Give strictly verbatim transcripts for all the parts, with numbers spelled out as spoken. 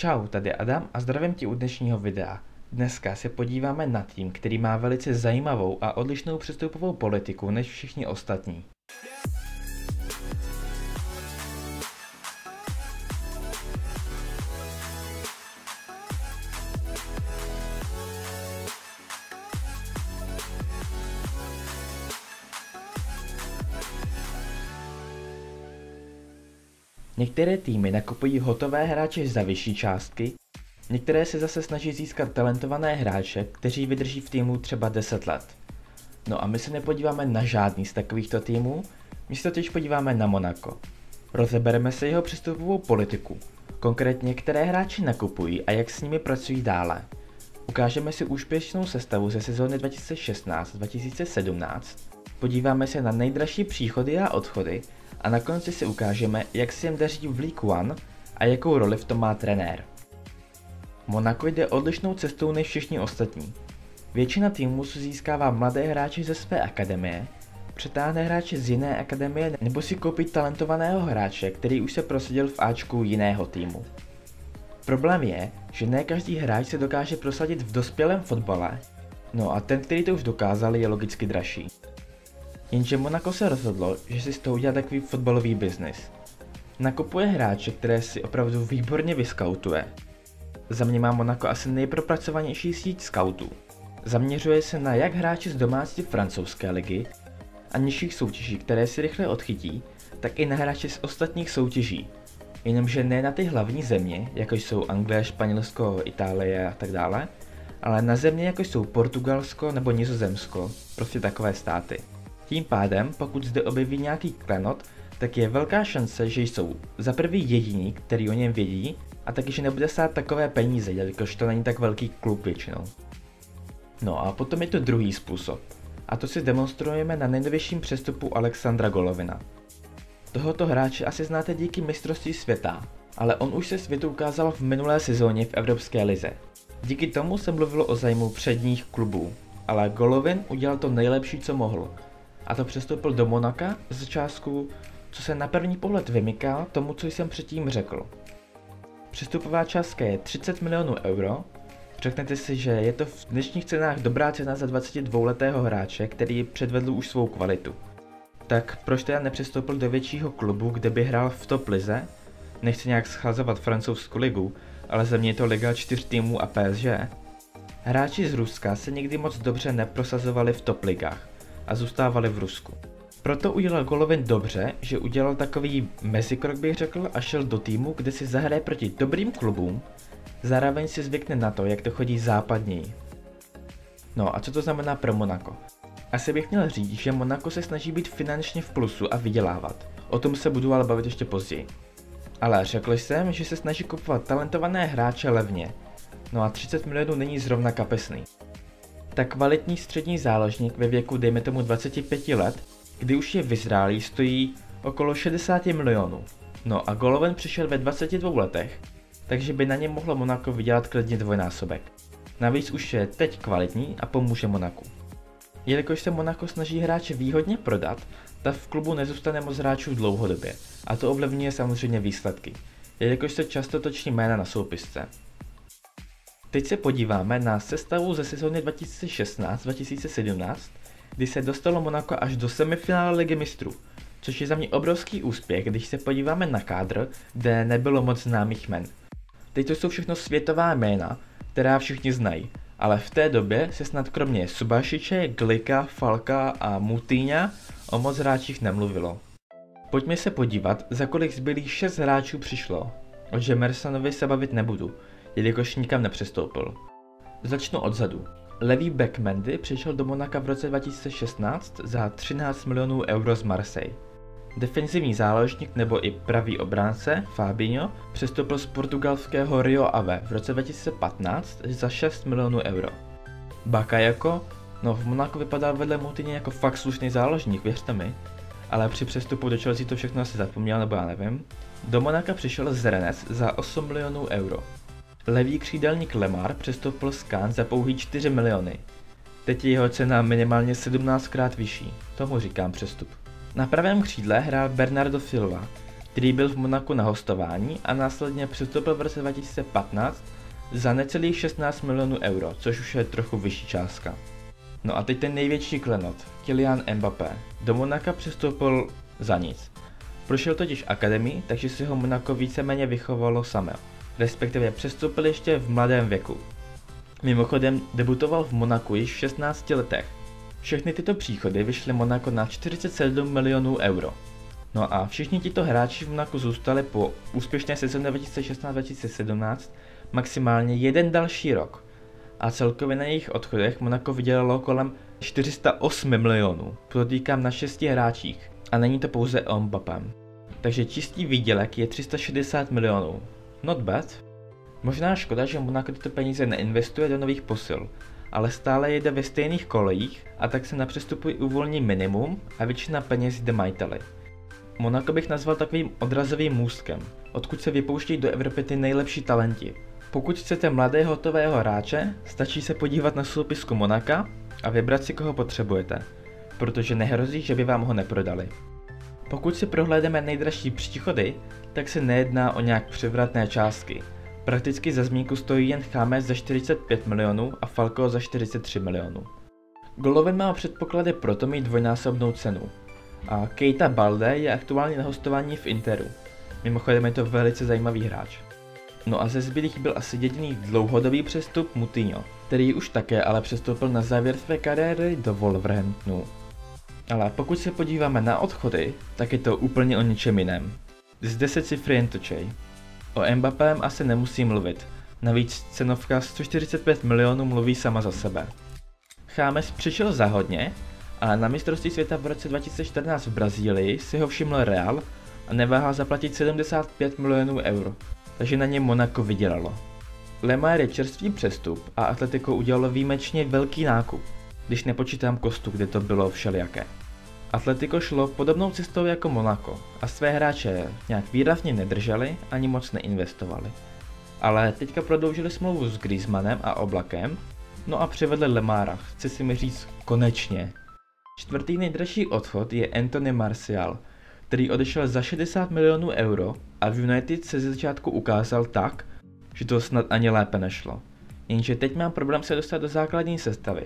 Čau, tady Adam a zdravím tě u dnešního videa. Dneska se podíváme na tým, který má velice zajímavou a odlišnou přestupovou politiku než všichni ostatní. Některé týmy nakupují hotové hráče za vyšší částky, některé se zase snaží získat talentované hráče, kteří vydrží v týmu třeba deset let. No a my se nepodíváme na žádný z takovýchto týmů, my se totiž podíváme na Monaco. Rozebereme se jeho přestupovou politiku, konkrétně které hráči nakupují a jak s nimi pracují dále. Ukážeme si úspěšnou sestavu ze sezóny dva tisíce šestnáct dva tisíce sedmnáct, podíváme se na nejdražší příchody a odchody, a na konci si ukážeme, jak se jim daří v League One a jakou roli v tom má trenér. Monaco jde odlišnou cestou než všichni ostatní. Většina týmů získává mladé hráče ze své akademie, přetáhne hráče z jiné akademie nebo si koupí talentovaného hráče, který už se prosadil v áčku jiného týmu. Problém je, že ne každý hráč se dokáže prosadit v dospělém fotbale, no a ten, který to už dokázal, je logicky dražší. Jenže Monaco se rozhodlo, že si z toho udělá takový fotbalový biznis. Nakupuje hráče, které si opravdu výborně vyskautuje. Za mě má Monaco asi nejpropracovanější síť skautů. Zaměřuje se na jak hráče z domácí francouzské ligy a nižších soutěží, které si rychle odchytí, tak i na hráče z ostatních soutěží. Jenomže ne na ty hlavní země, jako jsou Anglie, Španělsko, Itálie a tak dále, ale na země, jako jsou Portugalsko nebo Nizozemsko, prostě takové státy. Tím pádem, pokud zde objeví nějaký klenot, tak je velká šance, že jsou za prvý jediní, který o něm vědí, a taky, že nebude stát takové peníze, jelikož to není tak velký klub většinou. No a potom je to druhý způsob. A to si demonstrujeme na nejnovějším přestupu Aleksandra Golovina. Tohoto hráče asi znáte díky mistrovství světa, ale on už se světu ukázal v minulé sezóně v Evropské lize. Díky tomu se mluvilo o zájmu předních klubů, ale Golovin udělal to nejlepší, co mohl. A to přestoupil do Monaka z částku, co se na první pohled vymyká tomu, co jsem předtím řekl. Přestupová částka je třicet milionů euro. Řeknete si, že je to v dnešních cenách dobrá cena za dvacetidvouletého hráče, který předvedl už svou kvalitu. Tak proč teda nepřestoupil do většího klubu, kde by hrál v top lize? Nechci nějak schlazovat francouzskou ligu, ale za mě je to liga čtyř týmů a P S G. Hráči z Ruska se nikdy moc dobře neprosazovali v top ligách a zůstávali v Rusku. Proto udělal Golovin dobře, že udělal takový mezikrok, bych řekl, a šel do týmu, kde si zahraje proti dobrým klubům, zároveň si zvykne na to, jak to chodí západněji. No a co to znamená pro Monaco? Asi bych měl říct, že Monaco se snaží být finančně v plusu a vydělávat. O tom se budu ale bavit ještě později. Ale řekl jsem, že se snaží kupovat talentované hráče levně. No a třicet milionů není zrovna kapesný. Tak kvalitní střední záložník ve věku dejme tomu dvacet pět let, kdy už je vyzrálý, stojí okolo šedesát milionů. No a Golovin přišel ve dvaceti dvou letech, takže by na něm mohlo Monaco vydělat klidně dvojnásobek. Navíc už je teď kvalitní a pomůže Monaku. Jelikož se Monaco snaží hráče výhodně prodat, tak v klubu nezůstane moc hráčů dlouhodobě a to ovlivňuje samozřejmě výsledky, jelikož se často točí jména na soupisce. Teď se podíváme na sestavu ze sezóny dva tisíce šestnáct dva tisíce sedmnáct, kdy se dostalo Monaco až do semifinále Ligy mistrů, což je za mě obrovský úspěch, když se podíváme na kádr, kde nebylo moc známých jmen. Teď to jsou všechno světová jména, která všichni znají, ale v té době se snad kromě Subašiče, Glika, Falcaa a Moutinha o moc hráčích nemluvilo. Pojďme se podívat, za kolik zbylých šest hráčů přišlo. O Jemersonovi se bavit nebudu, jelikož nikam nepřestoupil. Začnu odzadu. Levý back Mendy přišel do Monaka v roce dva tisíce šestnáct za třináct milionů euro z Marseille. Defenzivní záložník nebo i pravý obránce Fabinho přestoupil z portugalského Rio Ave v roce dva tisíce patnáct za šest milionů euro. Bakayoko, no v Monaku vypadal vedle Moutinha jako fakt slušný záložník, věřte mi, ale při přestupu do Chelsea to všechno asi zapomněl, nebo já nevím. Do Monaka přišel z Rennes za osm milionů euro. Levý křídelník Lemar přestoupil z Cannes za pouhý čtyři miliony. Teď je jeho cena minimálně sedmnáctkrát vyšší, tomu říkám přestup. Na pravém křídle hrál Bernardo Silva, který byl v Monaku na hostování a následně přestoupil v roce dva tisíce patnáct za necelých šestnáct milionů euro, což už je trochu vyšší částka. No a teď ten největší klenot, Kylian Mbappé. Do Monaka přestoupil za nic. Prošel totiž akademii, takže si ho Monako víceméně vychovalo samé, respektive přestoupil ještě v mladém věku. Mimochodem debutoval v Monaku již v šestnácti letech. Všechny tyto příchody vyšly Monako na čtyřicet sedm milionů euro. No a všichni tito hráči v Monaku zůstali po úspěšné sezóně dva tisíce šestnáct dva tisíce sedmnáct maximálně jeden další rok. A celkově na jejich odchodech Monako vydělalo kolem čtyři sta osm milionů, podotýkám na šesti hráčích. A není to pouze o Mbappém. Takže čistý výdělek je tři sta šedesát milionů. Not bad. Možná škoda, že Monaco tyto peníze neinvestuje do nových posil, ale stále jede ve stejných kolejích a tak se na přestupu uvolní minimum a většina peněz jde majiteli. Monaco bych nazval takovým odrazovým můstkem, odkud se vypouští do Evropy ty nejlepší talenti. Pokud chcete mladého hotového hráče, stačí se podívat na soupisku Monaka a vybrat si, koho potřebujete, protože nehrozí, že by vám ho neprodali. Pokud si prohlédneme nejdražší příchody, tak se nejedná o nějak převratné částky. Prakticky za zmínku stojí jen Chamez za čtyřicet pět milionů a Falcao za čtyřicet tři milionů. Golovin má předpoklady proto mít dvojnásobnou cenu. A Keita Balde je aktuálně na hostování v Interu. Mimochodem je to velice zajímavý hráč. No a ze zbylých byl asi jediný dlouhodobý přestup Moutinho, který už také ale přestoupil na závěr své kariéry do Wolverhamptonu. Ale pokud se podíváme na odchody, tak je to úplně o ničem jiném. Zde se cifry jen točej. O Mbappém asi nemusí mluvit, navíc cenovka sto čtyřicet pět milionů mluví sama za sebe. Chámes přišel za hodně, ale na mistrovství světa v roce dva tisíce čtrnáct v Brazílii si ho všiml Real a neváhal zaplatit sedmdesát pět milionů eur, takže na něm Monaco vydělalo. Lemar je čerstvý přestup a Atletico udělalo výjimečně velký nákup, když nepočítám Kostu, kde to bylo všelijaké. Atletico šlo podobnou cestou jako Monaco a své hráče nějak výrazně nedrželi ani moc neinvestovali. Ale teďka prodloužili smlouvu s Griezmannem a Oblakem, no a přivedli Lemára, chci si mi říct konečně. Čtvrtý nejdražší odchod je Anthony Martial, který odešel za šedesát milionů euro a v United se ze začátku ukázal tak, že to snad ani lépe nešlo. Jenže teď mám problém se dostat do základní sestavy.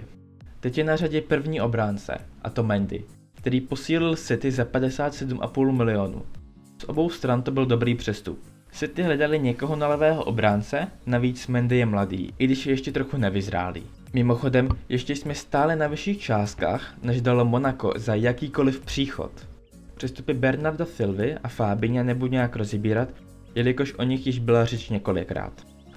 Teď je na řadě první obránce, a to Mendy, který posílil City za padesát sedm celá pět milionů. Z obou stran to byl dobrý přestup. City hledali někoho na levého obránce, navíc Mendy je mladý, i když je ještě trochu nevyzrálý. Mimochodem, ještě jsme stále na vyšších částkách, než dalo Monaco za jakýkoliv příchod. Přestupy Bernarda Silvy a Fabinha nebudu nějak rozebírat, jelikož o nich již byla řeč několikrát.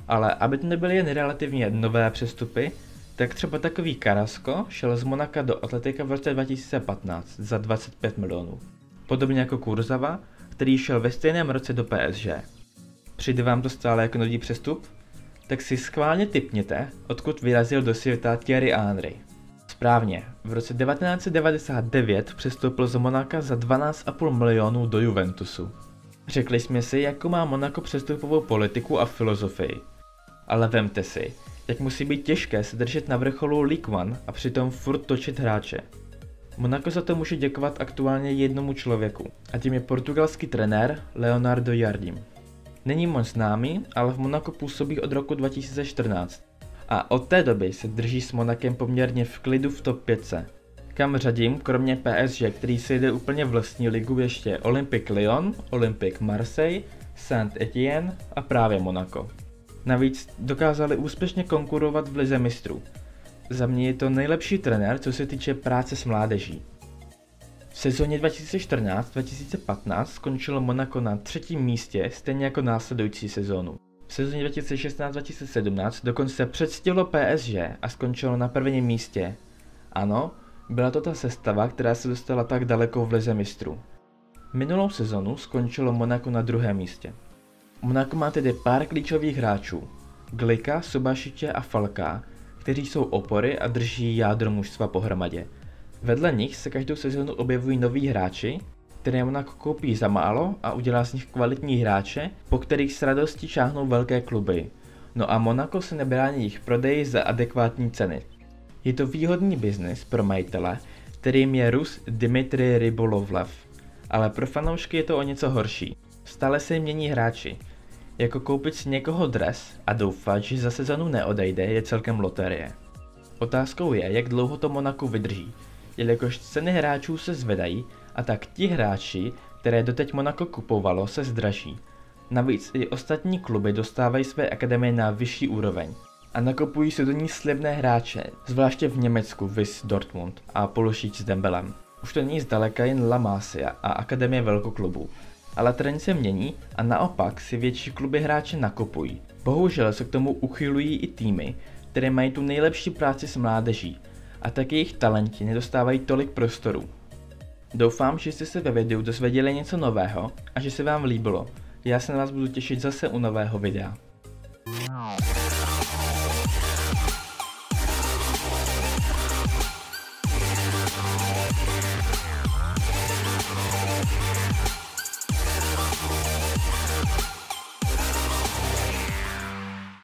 Ale aby to nebyly jen relativně nové přestupy, tak třeba takový Carrasco šel z Monaka do Atletika v roce dva tisíce patnáct za dvacet pět milionů. Podobně jako Kurzava, který šel ve stejném roce do P S G. Přijde vám to stále jako nový přestup? Tak si schválně tipněte, odkud vyrazil do světa Thierry Henry. Správně, v roce devatenáct set devadesát devět přestoupil z Monaka za dvanáct celá pět milionů do Juventusu. Řekli jsme si, jakou má Monako přestupovou politiku a filozofii. Ale vemte si, jak musí být těžké se držet na vrcholu League One a přitom furt točit hráče. Monaco za to může děkovat aktuálně jednomu člověku a tím je portugalský trenér Leonardo Jardim. Není moc známý, ale v Monaku působí od roku dva tisíce čtrnáct a od té doby se drží s Monakem poměrně v klidu v top pět, kam řadím kromě P S G, který se jde úplně v vlastní ligu, ještě Olympique Lyon, Olympique Marseille, Saint-Étienne a právě Monaco. Navíc dokázali úspěšně konkurovat v Lize mistrů. Za mě je to nejlepší trenér, co se týče práce s mládeží. V sezóně dva tisíce čtrnáct dva tisíce patnáct skončilo Monaco na třetím místě, stejně jako následující sezónu. V sezóně dva tisíce šestnáct dva tisíce sedmnáct dokonce předstihlo P S G a skončilo na prvním místě. Ano, byla to ta sestava, která se dostala tak daleko v Lize mistrů. Minulou sezónu skončilo Monaco na druhém místě. Monaco má tedy pár klíčových hráčů, Glika, Subašiče a Falcaa, kteří jsou opory a drží jádro mužstva pohromadě. Vedle nich se každou sezónu objevují noví hráči, které Monaco koupí za málo a udělá z nich kvalitní hráče, po kterých s radostí šáhnou velké kluby. No a Monaco se nebrání jejich prodeji za adekvátní ceny. Je to výhodný biznis pro majitele, kterým je Rus Dmitry Rybolovlev, ale pro fanoušky je to o něco horší. Stále se mění hráči. Jako koupit si někoho dres a doufat, že za sezonu neodejde, je celkem loterie. Otázkou je, jak dlouho to Monaku vydrží, jelikož ceny hráčů se zvedají a tak ti hráči, které doteď Monako kupovalo, se zdraží. Navíc i ostatní kluby dostávají své akademie na vyšší úroveň a nakupují se do ní slibné hráče, zvláště v Německu vis Dortmund a Pulisic s Dembelem. Už to není zdaleka jen La Masia a akademie velkoklubů, ale trend se mění a naopak si větší kluby hráče nakupují. Bohužel se k tomu uchylují i týmy, které mají tu nejlepší práci s mládeží a tak jejich talenti nedostávají tolik prostoru. Doufám, že jste se ve videu dozvěděli něco nového a že se vám líbilo. Já se na vás budu těšit zase u nového videa.